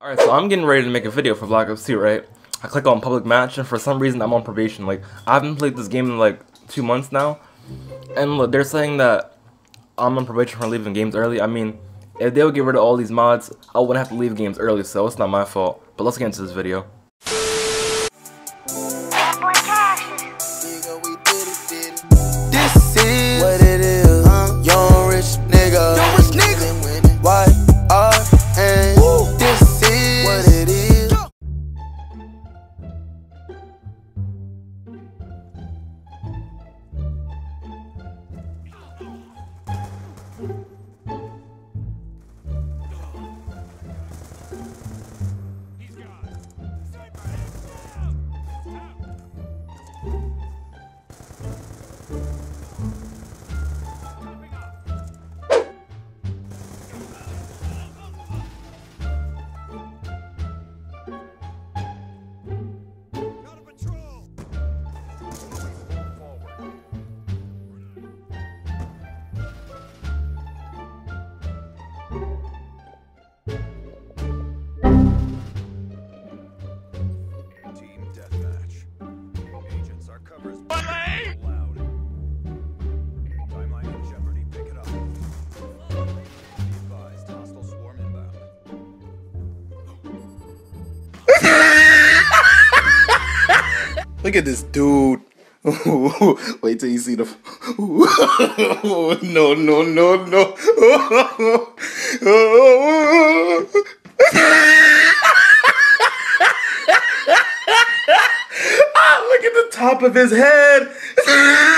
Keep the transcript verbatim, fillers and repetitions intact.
Alright, so I'm getting ready to make a video for Black Ops two, right? I click on public match and for some reason I'm on probation. Like, I haven't played this game in like two months now. And look, they're saying that I'm on probation for leaving games early. I mean, if they would get rid of all these mods, I wouldn't have to leave games early, so it's not my fault. But let's get into this video. This is what it is, huh? Young rich nigga. Young rich nigga. Why? Look at this dude. Wait till you see the. No, no, no, no. Ah, look at the top of his head.